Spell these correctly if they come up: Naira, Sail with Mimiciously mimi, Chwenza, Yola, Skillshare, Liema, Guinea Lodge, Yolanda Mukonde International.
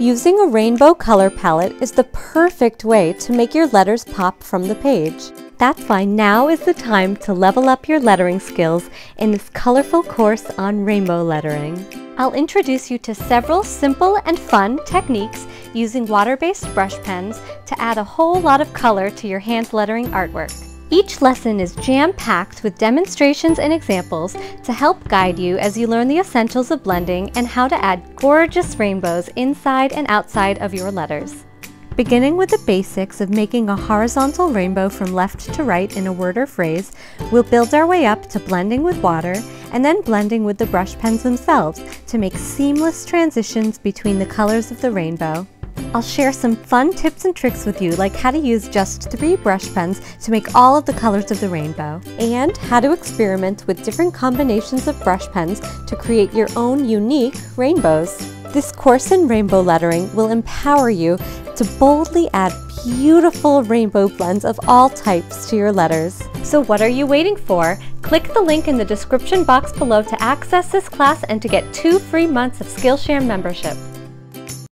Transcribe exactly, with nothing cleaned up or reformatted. Using a rainbow color palette is the perfect way to make your letters pop from the page. That's why now is the time to level up your lettering skills in this colorful course on rainbow lettering. I'll introduce you to several simple and fun techniques using water-based brush pens to add a whole lot of color to your hand lettering artwork. Each lesson is jam-packed with demonstrations and examples to help guide you as you learn the essentials of blending and how to add gorgeous rainbows inside and outside of your letters. Beginning with the basics of making a horizontal rainbow from left to right in a word or phrase, we'll build our way up to blending with water and then blending with the brush pens themselves to make seamless transitions between the colors of the rainbow. I'll share some fun tips and tricks with you, like how to use just three brush pens to make all of the colors of the rainbow, and how to experiment with different combinations of brush pens to create your own unique rainbows. This course in rainbow lettering will empower you to boldly add beautiful rainbow blends of all types to your letters. So what are you waiting for? Click the link in the description box below to access this class and to get two free months of Skillshare membership.